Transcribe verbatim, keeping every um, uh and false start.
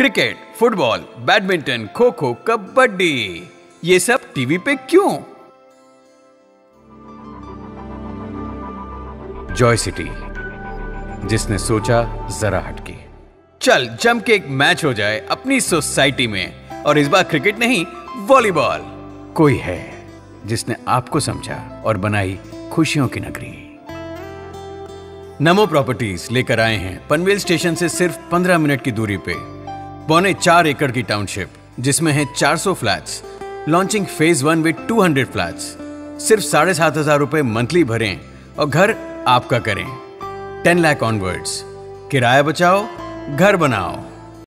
Cricket, football, badminton, kho kho, kabaddi, ये सब TV पे क्यों? जॉयसिटी, जिसने सोचा जरा हटके, चल जम के एक मैच हो जाए अपनी सोसाइटी में, और इस बार क्रिकेट नहीं वॉलीबॉल। कोई है जिसने आपको समझा और बनाई खुशियों की नगरी। नमो प्रॉपर्टीज लेकर आए हैं पनवेल स्टेशन से सिर्फ पंद्रह मिनट की दूरी पे पौने चार एकड़ की टाउनशिप, जिसमें है चार सौ flats. Launching phase one with दो सौ फ्लैट्स, सिर्फ साढ़े सात हजार रुपए मंथली भरें और घर आपका करें। टेन लाख ऑनवर्ड्स, किराया बचाओ, घर बनाओ।